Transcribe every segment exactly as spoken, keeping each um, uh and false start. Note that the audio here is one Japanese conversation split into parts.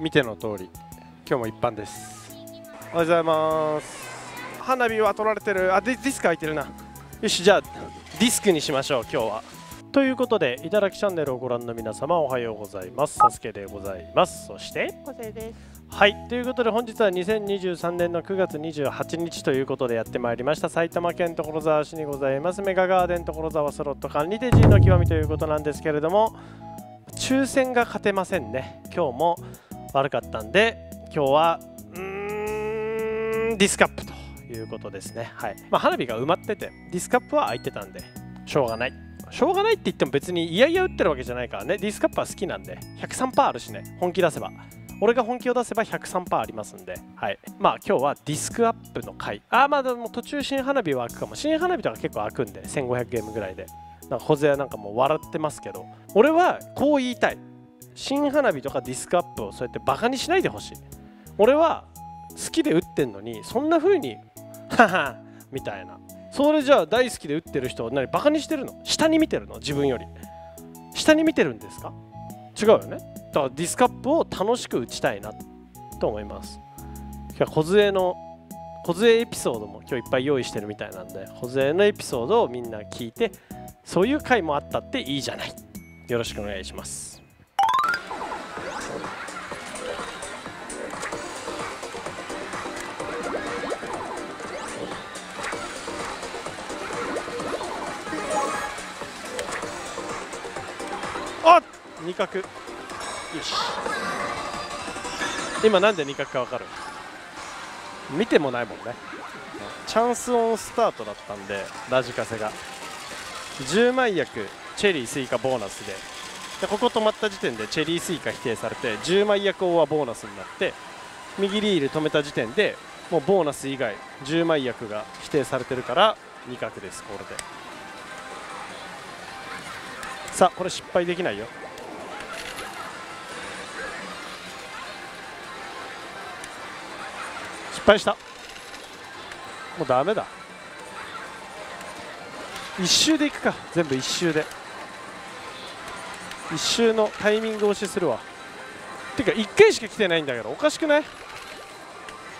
見ての通り今日も一般です。おはようございます。花火は取られてる。あ、ディスク開いてるな。よし、じゃあディスクにしましょう今日は。ということで、いただきチャンネルをご覧の皆様おはようございます。サスケでございます。そして小瀬です。はい、ということで本日はにせんにじゅうさんねんのくがつにじゅうはちにちということでやってまいりました。埼玉県所沢市にございますメガガーデン所沢スロット館にて G の極みということなんですけれども、抽選が勝てませんね。今日も悪かったんで、今日はうーんディスカップということですね。はい、まあ、花火が埋まっててディスカップは空いてたんでしょうがない。しょうがないって言っても別にいやいや打ってるわけじゃないからね。ディスカップは好きなんで ひゃくさんパーセント あるしね。本気出せば、俺が本気を出せば ひゃくさんパーセント ありますんで、はい、まあ今日はディスクアップの回。あー、まあでも途中新花火は開くかも。新花火とか結構開くんでせんごひゃくゲームぐらいで。なんかホゼはなんかもう笑ってますけど、俺はこう言いたい。新花火とかディスクアップをそうやってバカにしないでほしい。俺は好きで打ってんのにそんな風にハハみたいな。それじゃあ大好きで打ってる人は何バカにしてるの？下に見てるの？自分より下に見てるんですか？違うよね。だからディスカップを楽しく打ちたいなと思います。今日は梢の梢エピソードも今日いっぱい用意してるみたいなんで、梢のエピソードをみんな聞いて、そういう回もあったっていいじゃない。よろしくお願いします。に角よし。今なんでに角か分かる？見てもないもんね。チャンスオンスタートだったんで、ラジカセがじゅうまい薬チェリースイカボーナス で, でここ止まった時点でチェリースイカ否定されてじゅうまい薬オアボーナスになって、右リール止めた時点でもうボーナス以外じゅうまい薬が否定されてるからに角です。これでさあ、これ失敗できないよ。失敗した。もうダメだ。一周でいくか。全部一周で、一周のタイミング押しするわ。てかいっかいしか来てないんだけど、おかしくない？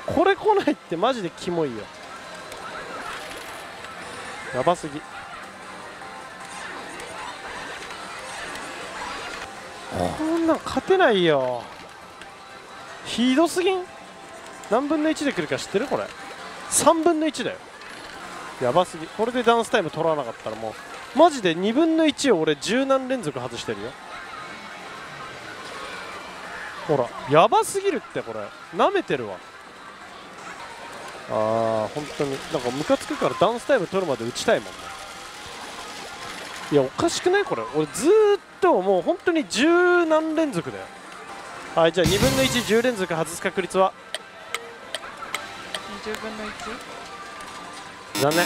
これ来ないってマジでキモいよ。やばすぎ。こんなん勝てないよ。ひどすぎん？何分のいちで来るか知ってる？これさんぶんのいちだよ。やばすぎ。これでダンスタイム取らなかったらもうマジでにぶんのいちを俺じゅうなんれんぞく外してるよ。ほらやばすぎるって。これなめてるわ。あー、本当になんかムカつくからダンスタイム取るまで打ちたいもんね。いや、おかしくない？これ俺ずーっともう本当にじゅうなんれんぞくだよ。はい、じゃあにぶんのいち、じゅうれんぞく外す確率はにじゅうぶんのいち。残念。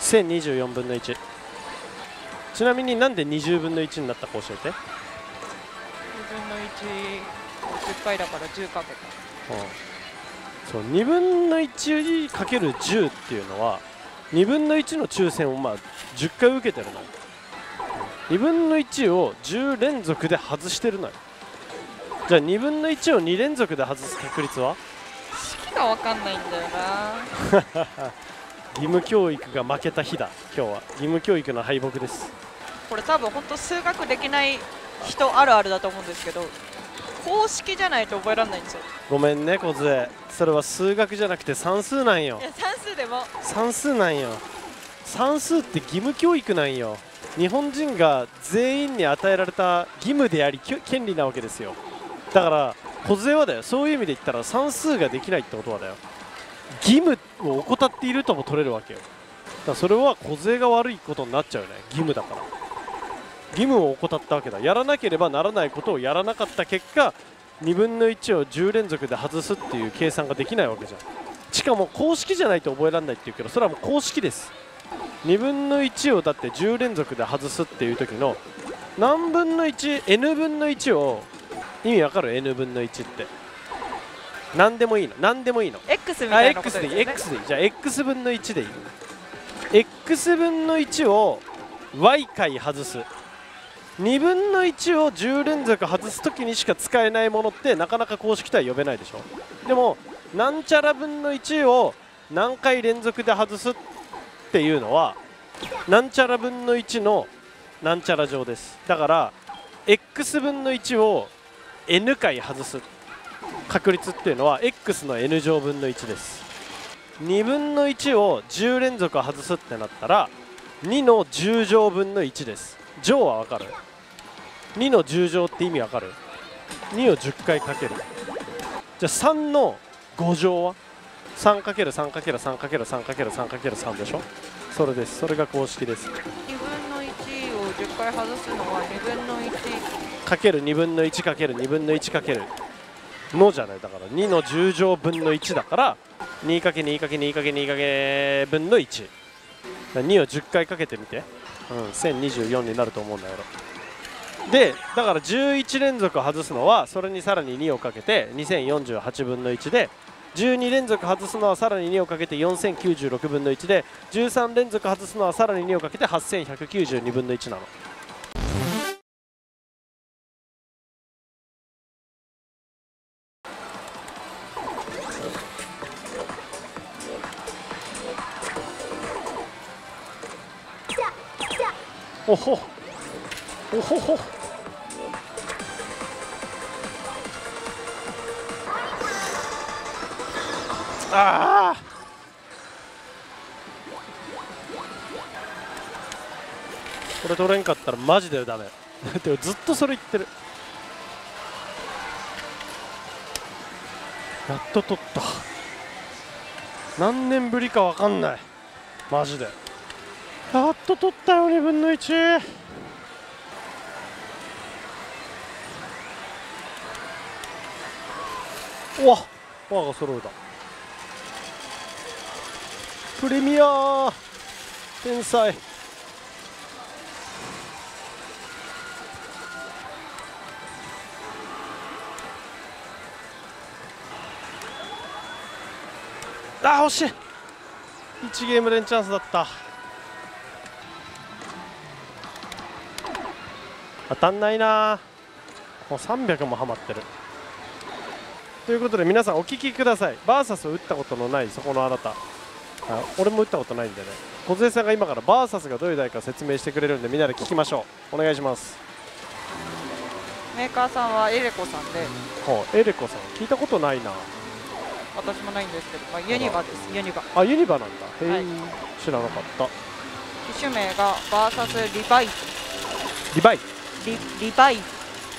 せんにじゅうよんぶんのいち。ちなみになんでにじゅうぶんのいちになったか教えて。にぶんのいち、じゅっかいだからじゅうかけた、うん、そう、にぶんのいちかけるじゅうっていうのはにぶんのいちの抽選をまあじゅっかい受けてるのよ。にぶんのいちをじゅうれんぞくで外してるのよ。じゃあにぶんのいちをにれんぞくで外す確率は？式が分かんないんだよな。義務教育が負けた日だ。今日は義務教育の敗北です。これ多分本当数学できない人あるあるだと思うんですけど、公式じゃないと覚えられないんですよ。ごめんね小杖、それは数学じゃなくて算数なんよ。いや、算数でも算数なんよ。算数って義務教育なんよ。日本人が全員に与えられた義務であり権利なわけですよ。だから小杖はだよ、そういう意味で言ったら算数ができないってことはだよ、義務を怠っているとも取れるわけよ。だからそれは小杖が悪いことになっちゃうよね。義務だから義務を怠ったわけだ。やらなければならないことをやらなかった結果、にぶんのいちをじゅうれんぞくで外すっていう計算ができないわけじゃん。しかも公式じゃないと覚えられないっていうけど、それはもう公式です。にぶんのいちをだってじゅうれんぞくで外すっていう時の何分の いちエヌぶんのいちを、意味わかる？ エヌぶんのいちって何でもいいの。何でもいいの。 X みたいなことですよね。 X でいい。じゃあ エックスぶんのいちでいい。 エックスぶんのいちを ワイかい外す。にぶんのいちをじゅう連続外すときにしか使えないものってなかなか公式とは呼べないでしょ。でもなんちゃら分のいちを何回連続で外すっていうのはなんちゃら分のいちのなんちゃら乗です。だから x 分のいちを n 回外す確率っていうのは x の n 乗分のいちです。にぶんのいちをじゅう連続外すってなったらにのじゅう乗分のいちです。乗は分かる？にのじゅう乗って意味分かる？にをじゅっ回かける。じゃあさんのご乗は さんかけるさんかけるさんかけるさんかけるさんかけるさん でしょ。それです。それが公式です。にぶんのいちをじゅっ回外すのはにぶんのいちかけるにぶんのいちかけるにぶんのいちかけるのじゃない。だからにのじゅう乗分のいちだから にかけるにかけるにかけるにかける分のいち。にをじゅっ回かけてみて、うん、せんにじゅうよんになると思うんだけど。でだからじゅういち連続外すのはそれにさらににをかけてにせんよんじゅうはちぶんのいちで、じゅうに連続外すのはさらににをかけてよんせんきゅうじゅうろくぶんのいちで、じゅうさん連続外すのはさらににをかけてはっせんひゃくきゅうじゅうにぶんのいちなの。おほおほほああこれ取れんかったらマジでダメでもずっとそれ言ってる。やっと取った。何年ぶりかわかんないマジで。やっと取ったよにぶんのいち。うわっパーが揃えた。プレミア天才。あ惜しい。いちゲーム連チャンスだった。当たんないな。もうさんびゃくもハマってる。ということで皆さんお聞きください。バーサスを打ったことのないそこのあなた、あ俺も打ったことないんでね、小杉さんが今からバーサスがどういう台か説明してくれるんでみんなで聞きましょう。お願いします。メーカーさんはエレコさんで、はあ、エレコさん聞いたことないな。私もないんですけど、まあ、ユニバです。ユニバ、あユニバなんだ。へえ、はい、知らなかった。機種名がバーサスリバイズ。リバイリ, リバイズ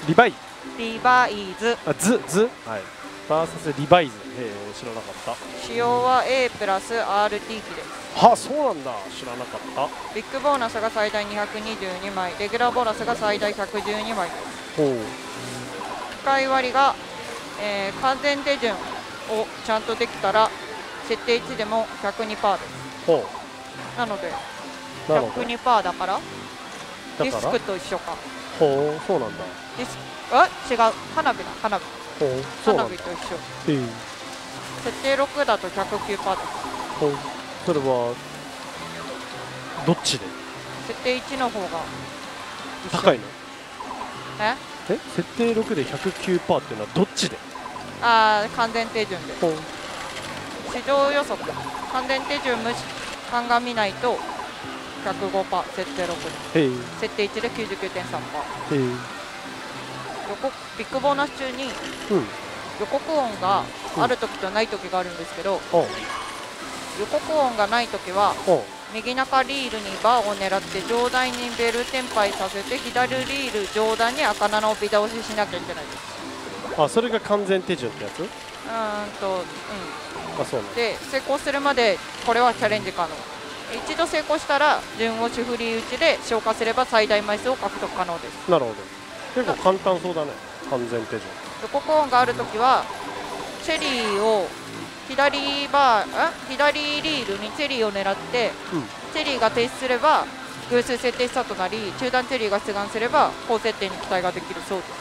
リバイリバイズあズズはいバーサスリバイズ。へえ知らなかった。仕様は A プラス アールティー 機です。はあそうなんだ、知らなかった。ビッグボーナスが最大にひゃくにじゅうに枚、レギュラーボーナスが最大ひゃくじゅうに枚です。ほう。使い割りが、えー、完全手順をちゃんとできたら設定いちでも ひゃくにパーセント です。ほう。なので ひゃくにパーセント だからディスクと一緒か。ほうそうなんだ。あ違う、花火だ花火。ほうそうなんだ。花火と一緒。設定ろくだと ひゃくきゅうパーセント です。ほうそれはどっちで？設定いちの方が高いの？え？え設定ろくで ひゃくきゅうパーセント っていうのはどっちで？ああ完全手順で。ほう市場予測完全手順無視鑑みないとひゃくごパーセント、設定ろく、設定いちで きゅうじゅうきゅうてんさんパーセント。 予告ビッグボーナス中に予告音があるときとないときがあるんですけど、予告音がないときは右中リールにバーを狙って上段にベル転廃させて、左リール上段に赤ななをビ倒ししなきゃいけないです。あそれが完全手順ってやつ。うーんとうんあそうなんで、成功するまでこれはチャレンジ可能。一度成功したら順押し振り打ちで消化すれば最大枚数を獲得可能です。なるほど、結構簡単そうだね完全手順。予告音があるときはチェリーを左バー左リールにチェリーを狙って、うん、チェリーが停止すれば偶数設定したとなり、中段チェリーが出願すれば高設定に期待ができるそうです。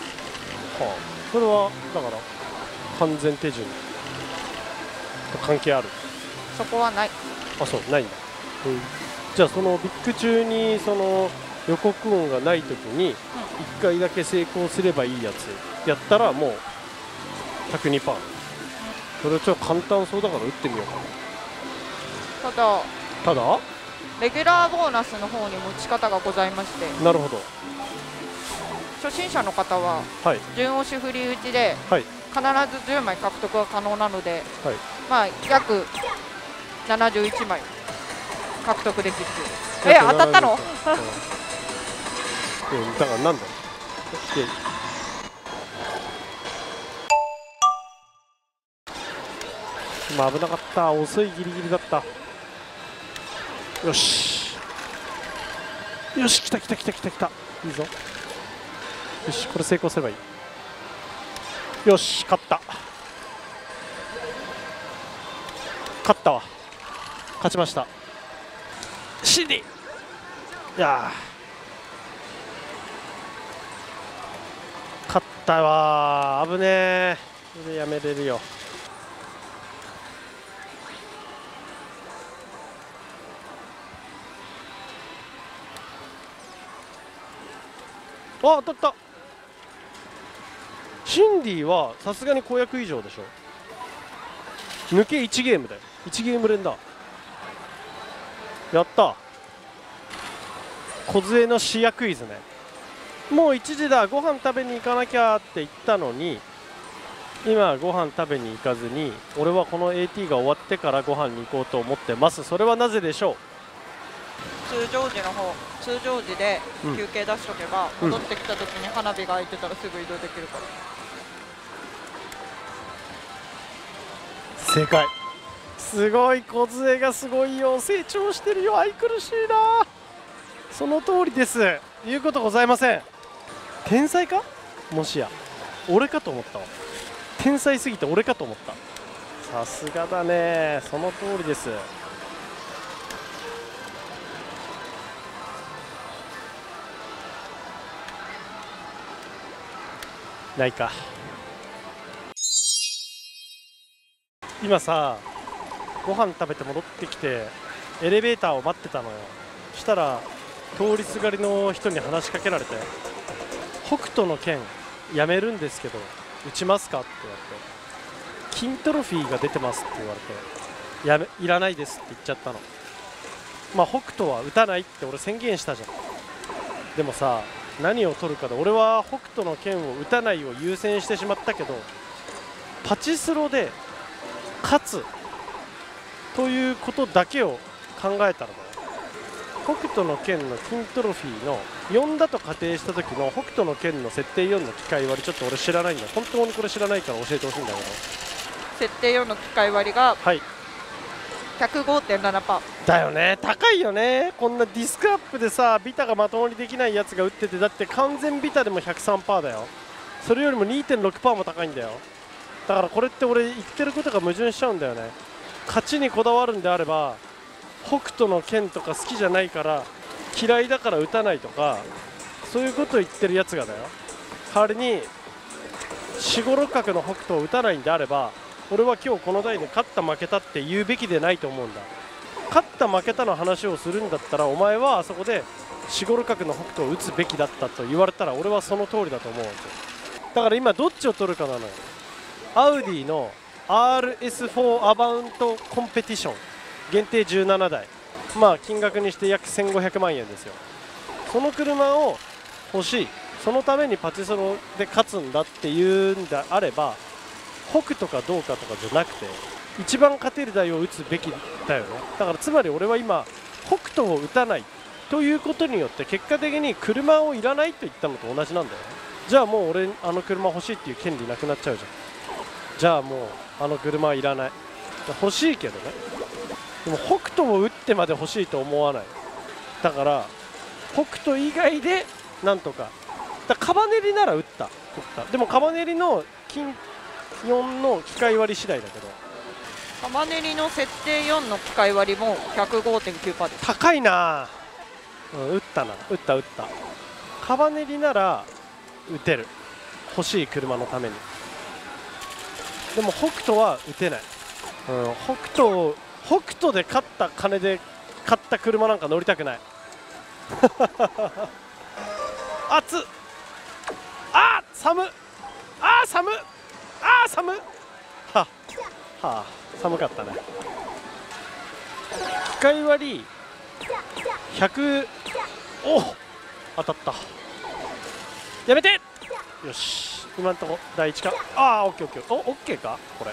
はあ、それはだから完全手順と関係ある？そこはない。あそうないんだ。じゃあそのビッグ中にその予告音がないときにいっかいだけ成功すればいいやつやったらもう ひゃくにパーセント。 それはちょっと簡単そうだから打ってみようかな。ただただレギュラーボーナスの方に持ち方がございまして、なるほど、初心者の方は順押し振り打ちで必ずじゅうまい獲得が可能なので、はい、まあ約ななじゅういちまい獲得できる。え、当たったの？だからなんだ。まあ危なかった。遅いギリギリだった。よし。よし、来た来た来た来た来た。いいぞ。よし、これ成功すればいい。よし、勝った。勝ったわ。勝ちました。シンディ。いやー。勝ったわー、危ねえ。これやめれるよ。あ、当たった。シンディはさすがに公約以上でしょ。抜けいちゲームだよ。いちゲーム連だ。やった。梢の視野クイズね。もういちじだ、ご飯食べに行かなきゃって言ったのに、今ご飯食べに行かずに、俺はこの エーティー が終わってからご飯に行こうと思ってます。それはなぜでしょう。通常時の方、通常時で休憩出しとけば、うん、戻ってきた時に花火が開いてたらすぐ移動できるから。正解。すごい、小杖がすごいよ。成長してるよ。愛くるしいな。その通りです。言うことございません。天才か、もしや俺かと思ったわ。天才すぎて俺かと思った。さすがだね。その通りです。ないか。今さ、ご飯食べて戻ってきてエレベーターを待ってたのよ。したら通りすがりの人に話しかけられて「北斗の拳やめるんですけど打ちますか?」って言われて「金トロフィーが出てます」って言われて「やめいらないです」って言っちゃったの。まあ北斗は打たないって俺宣言したじゃん。でもさ、何を取るかで俺は北斗の拳を打たないを優先してしまったけど、パチスロで勝つということだけを考えたのだ。北斗の拳の金トロフィーのよんだと仮定した時の北斗の拳の設定よんの機械割り、ちょっと俺知らないんだ。本当にこれ知らないから教えてほしいんだけど、設定よんの機械割りが ひゃくごてんななパーセント だよね。高いよね。こんなディスクアップでさ、ビタがまともにできないやつが打ってて、だって完全ビタでも ひゃくさんパーセント だよ。それよりも にてんろくパーセント も高いんだよ。だからこれって俺言ってることが矛盾しちゃうんだよね。勝ちにこだわるんであれば、北斗の拳とか好きじゃないから嫌いだから打たないとか、そういうことを言ってるやつがだよ。代わりに四五六角の北斗を打たないんであれば、俺は今日この台で勝った負けたって言うべきでないと思うんだ。勝った負けたの話をするんだったら、お前はあそこで四五六角の北斗を打つべきだったと言われたら、俺はその通りだと思う。だから今どっちを取るかなのよ。アウディの アールエスフォー アバウントコンペティション限定じゅうななだい、まあ金額にして約せんごひゃくまんえんですよ。その車を欲しい、そのためにパチスロで勝つんだっていうんであれば、北とかどうかとかじゃなくて一番勝てる台を打つべきだよね。だからつまり俺は今北斗を打たないということによって、結果的に車をいらないと言ったのと同じなんだよね。じゃあもう俺あの車欲しいっていう権利なくなっちゃうじゃん。じゃあもうあの車はいらない。欲しいけどね、でも北斗を打ってまで欲しいと思わない。だから北斗以外でなんとかだから、カバネリなら打った打った。でもカバネリの金よんの機械割り次第だけど、カバネリの設定よんの機械割りも ひゃくごてんきゅうパーセント です。高いな。うん、打ったな打った打った。カバネリなら打てる、欲しい車のために。でも北斗は打てない、うん、北斗を北斗で買った金で買った車なんか乗りたくない。熱っ。寒っ、あー寒っ、あー寒っ、はっはあ、寒かったね。いっかい割りひゃく、おっ当たった、やめて、よし今んとこだいいちか、あーオッケーオッケー、おオッケーかこれ、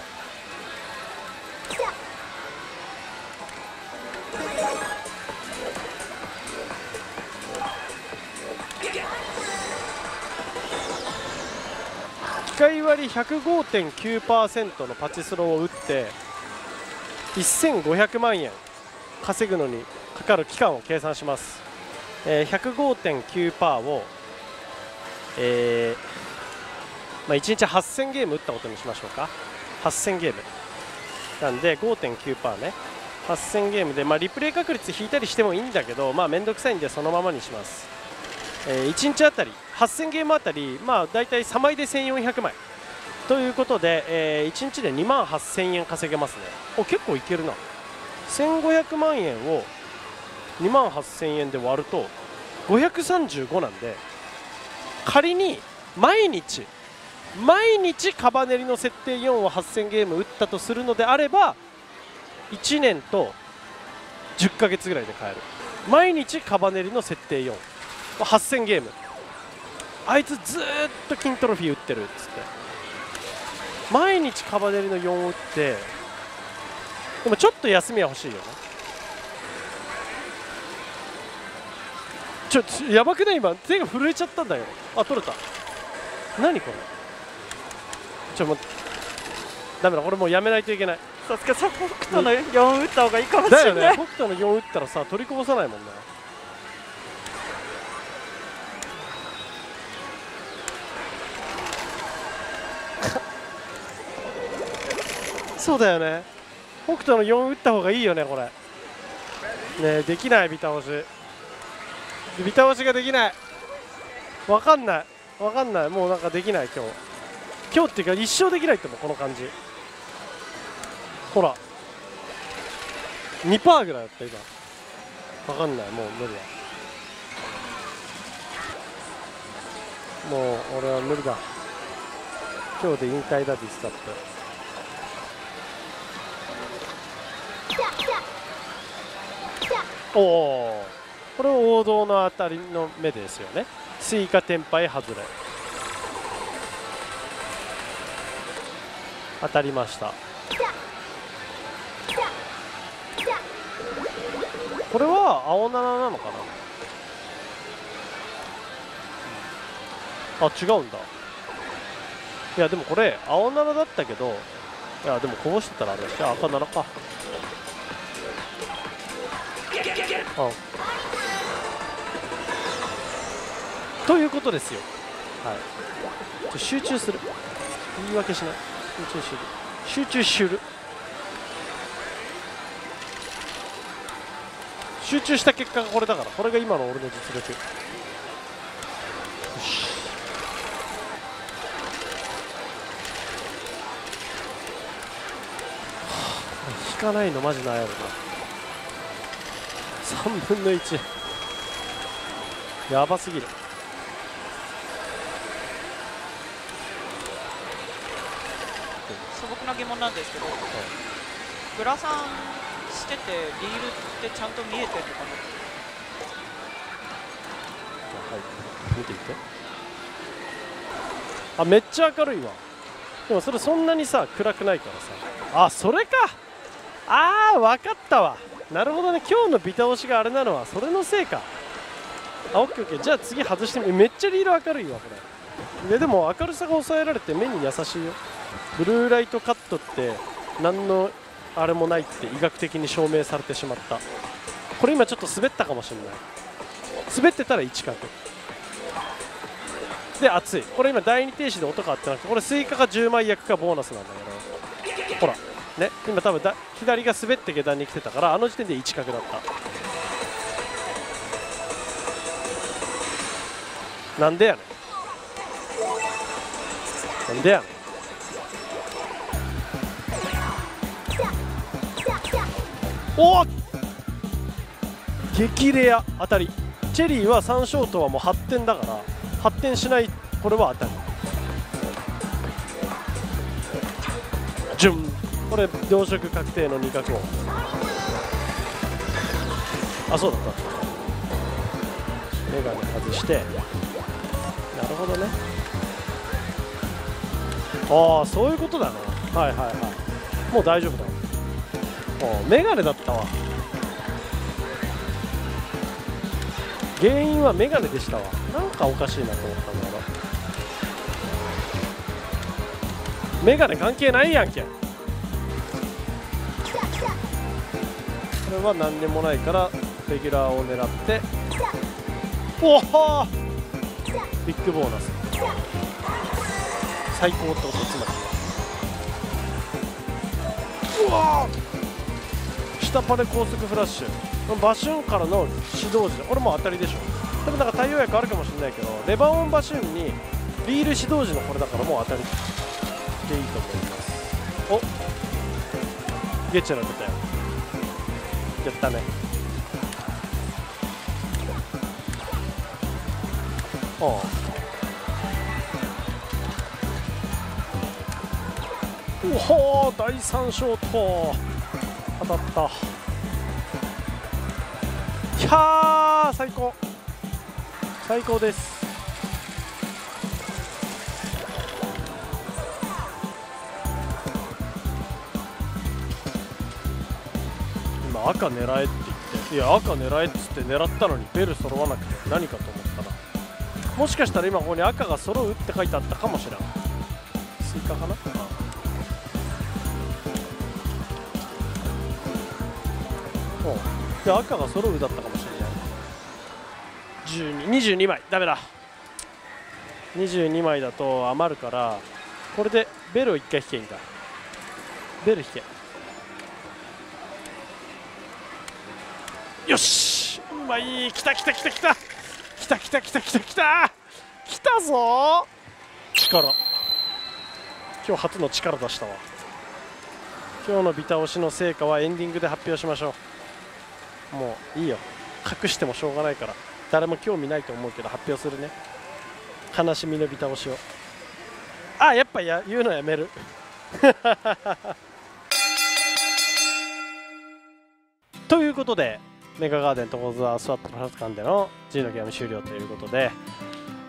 いっかい割り ひゃくごてんきゅうパーセント のパチスロを打ってせんごひゃくまんえん稼ぐのにかかる期間を計算します、えー、ひゃくごてんきゅうパーセント を、えーまあ、いちにちはっせんゲーム打ったことにしましょうか。はっせんゲームなんで ごてんきゅうパーセント ね、はっせんゲームで、まあ、リプレイ確率引いたりしてもいいんだけど、まあ、めんどくさいんでそのままにします、えー、いちにちあたりはっせんゲームあたり、まあ、大体さんまいでせんよんひゃくまいということで、えー、いちにちでにまんはっせんえん稼げますね。お結構いけるな。せんごひゃくまんえんをにまんはっせんえんで割るとごひゃくさんじゅうごなんで、仮に毎日毎日カバネリの設定よんをはっせんゲーム打ったとするのであればいちねんとじゅっかげつぐらいで買える。毎日カバネリの設定よん はっせんゲーム、あいつずーっと金トロフィー打ってるっつって毎日カバネリのよんを打って、でもちょっと休みは欲しいよね。ちょ、ちょやばくない、今手が震えちゃったんだよ。あ取れた、何これ、ちょもうダメだ、これもうやめないといけない。さすがさ北斗のよん打った方がいいかもしれないだよね。北斗のよん打ったらさ取りこぼさないもんね。そうだよね、北斗のよん打った方がいいよねこれね。できない、ビタ押し、ビタ押しができない、わかんないわかんない、もうなんかできない、今日今日っていうか一生できないと思うこの感じ。ほら にパーセント ぐらいだった今、わかんない、もう無理だ、もう俺は無理だ、今日で引退だディスカップ。おお、これは王道の当たりの目ですよね。スイカ天杯外れ、当たりました。これは青なななのかな、あ違うんだ、いやでもこれ青ななだったけど、いやでもこぼしてたらあれだし、赤ななか、うん、ということですよ、はい、ちょっと集中する、言い訳しない、集中する、集中する、集中した結果がこれだから、これが今の俺の実力。よし引かないのマジ悩むな。さんぶんのいち、やばすぎる。素朴な疑問なんですけど、はい、グラサンしててリールってちゃんと見えてるのかな。はい、見てみて、あめっちゃ明るいわ。でもそれそんなにさ暗くないからさ、あそれか、あー分かったわ、なるほどね、今日のビタ押しがあれなのはそれのせいか。あオッケーオッケー、じゃあ次外してみる。めっちゃリール明るいわこれで。でも明るさが抑えられて目に優しいよ。ブルーライトカットって何のあれもないって医学的に証明されてしまった。これ今ちょっと滑ったかもしれない、滑ってたらいち角で熱い。これ今だいに停止で音が合ってなくて、これスイカがじゅうまい焼くかボーナスなんだけど、ほらね、今多分だ左が滑って下段に来てたから、あの時点でいち角だった。なんでやねん、なんでやねん、おっ激レア当たり。チェリーはさんショートはもう発展だから、発展しない、これは当たり。ジュン、これ同色確定のに角を、あ、そうだった、メガネ外して、なるほどね、ああそういうことだね、はいはいはい、もう大丈夫だ、あ、メガネだったわ、原因はメガネでしたわ、なんかおかしいなと思ったんだよな、メガネ関係ないやんけ、これは何でもないからレギュラーを狙って、おおビッグボーナス最高ってこと、つまりうわ下パレ高速フラッシュバシュンからの指導時で、これもう当たりでしょ、でもなんか対応薬あるかもしれないけど、レバオンバシュンにリール指導時のこれだからもう当たりいいと思います。おゲッチェラ出たよ、やったね、ああおほだいさんショート当たった、いやー最高最高です、赤狙えって言って、いや赤狙えっつって狙ったのにベル揃わなくて何かと思ったら、もしかしたら今ここに赤が揃うって書いてあったかもしれん、スイカかな、おうで赤が揃うだったかもしれない、にじゅうにまいダメだ、にじゅうにまいだと余るから、これでベルをいっかい引けいいんだ、ベル引け、よし、うまい、きたきたきたきたきたきたきたきたきたきたぞ、力、今日初の力出したわ、今日のビタ押しの成果はエンディングで発表しましょう、もういいよ、隠してもしょうがないから誰も興味ないと思うけど発表するね、悲しみのビタ押しを、あ、やっぱや言うのやめるということでメガガーデン所沢スワット博物館でのGのゲーム終了ということで、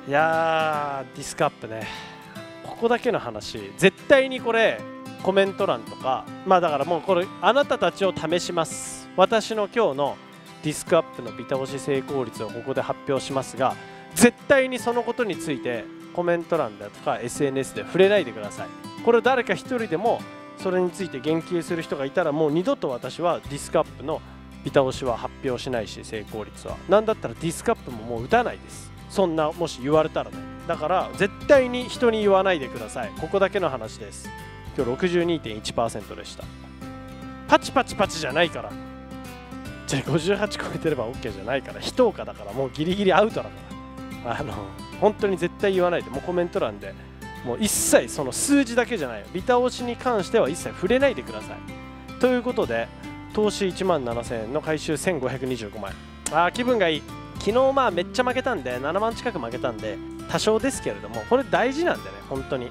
いやーディスクアップね、ここだけの話、絶対にこれコメント欄とか、まあだからもうこれあなたたちを試します、私の今日のディスクアップのビタ押し成功率をここで発表しますが、絶対にそのことについてコメント欄だとか エスエヌエス で触れないでください、これ誰かひとりでもそれについて言及する人がいたら、もう二度と私はディスクアップのビタ押しは発表しないし、成功率はなんだったらディスクアップももう打たないです、そんなもし言われたらね、だから絶対に人に言わないでください、ここだけの話です、今日 ろくじゅうにてんいちパーセント でした、パチパチパチじゃないから、じゃあごじゅうはち超えてれば OK じゃないから、非投下だからもうギリギリアウトだから、あの本当に絶対言わないで、もうコメント欄でもう一切その数字だけじゃないよ、ビタ押しに関しては一切触れないでください、ということで投資いちまんななせんえんの回収せんごひゃくにじゅうごまい、あー気分がいい、昨日まあめっちゃ負けたんでななまん近く負けたんで多少ですけれども、これ大事なんでね、本当に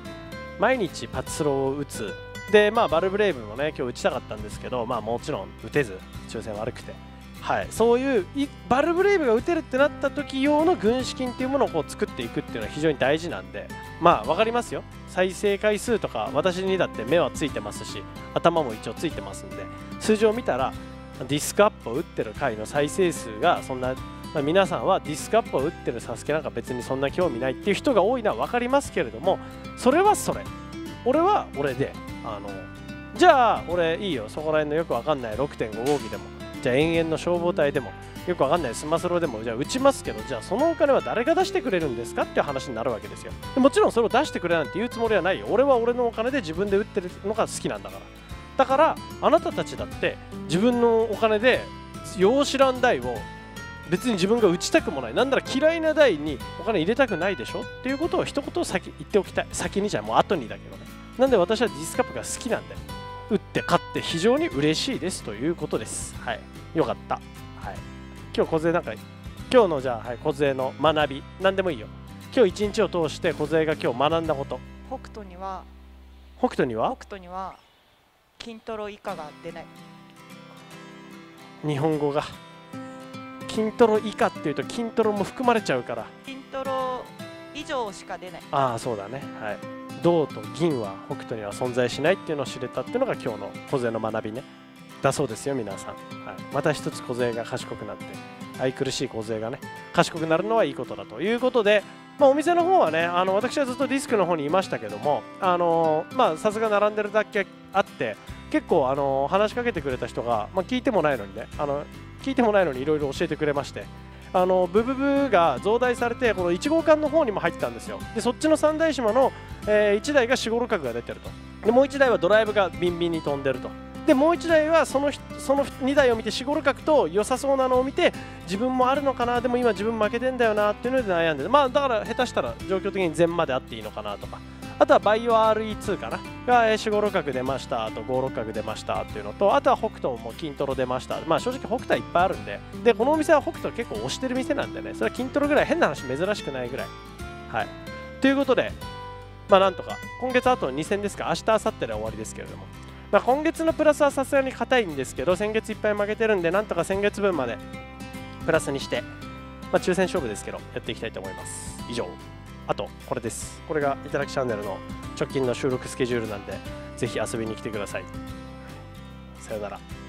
毎日パチスロを打つで、まあバルブレイブもね今日打ちたかったんですけど、まあもちろん打てず抽選悪くて、はい、そういういバルブレイブが打てるってなった時用の軍資金っていうものをこう作っていくっていうのは非常に大事なんで、まあ分かりますよ、再生回数とか私にだって目はついてますし頭も一応ついてますんで、数字を見たらディスクアップを打ってる回の再生数がそんな、まあ、皆さんはディスクアップを打ってるサスケなんか別にそんな興味ないっていう人が多いのは分かりますけれども、それはそれ、俺は俺で、あのじゃあ俺いいよ、そこら辺のよく分かんない ろくてんごごうぎでも、じゃあ延々の消防隊でもよくわかんないスマスロでもじゃあ打ちますけど、じゃあそのお金は誰が出してくれるんですかっていう話になるわけですよ。もちろんそれを出してくれなんて言うつもりはないよ、俺は俺のお金で自分で打ってるのが好きなんだから、だからあなたたちだって自分のお金でよう知らん台を別に自分が打ちたくもない、なんなら嫌いな台にお金入れたくないでしょっていうことを一言先言っておきたい、先にじゃもう後にだけどね、なんで私はディスカップが好きなんで打って勝って非常に嬉しいですということです。はい、よかった、はい、今日小杖なんか今日のじゃあ、はい、小杖の学び何でもいいよ、今日一日を通して小杖が今日学んだこと、北斗には北斗には北斗には筋トロ以下が出ない。日本語が筋トロ以下っていうと筋トロも含まれちゃうから筋トロ以上しか出ない。ああそうだね、はい。銅と銀は北斗には存在しないっていうのを知れたっていうのが今日の小勢の学びねだそうですよ皆さん、はい、また一つ小勢が賢くなって愛くるしい小勢がね賢くなるのはいいことだということで、まあ、お店の方はねあの私はずっとディスクの方にいましたけどもあのまあさすが並んでるだけあって結構あの話しかけてくれた人が、まあ、聞いてもないのにねあの聞いてもないのにいろいろ教えてくれまして、あのブブブが増大されてこのいち号館の方にも入ってたんですよ。でそっちの三大島の、えー、いちだいが四五六角が出てると。でもういちだいはドライブがビンビンに飛んでると。でもういちだいはその、そのにだいを見て四五六角と良さそうなのを見て自分もあるのかなでも今自分負けてんだよなっていうので悩んで、まあ、だから下手したら状況的に全まであっていいのかなとか。あとはバイオ アールイーツー かながよん、ご、ろく角出ました、あとご、ろく角出ましたっていうのと、あとは北斗も筋トロ出ました、まあ、正直北斗はいっぱいあるんで、でこのお店は北斗結構推してる店なんでね、それは筋トロぐらい変な話珍しくないぐらい。はい、ということで、まあ、なんとか今月あとに戦ですか、明日、明後日で終わりですけれども、まあ、今月のプラスはさすがに硬いんですけど、先月いっぱい負けてるんで、なんとか先月分までプラスにして、まあ、抽選勝負ですけど、やっていきたいと思います。以上あとこれです。これがいただきチャンネルの直近の収録スケジュールなんでぜひ遊びに来てください。さよなら。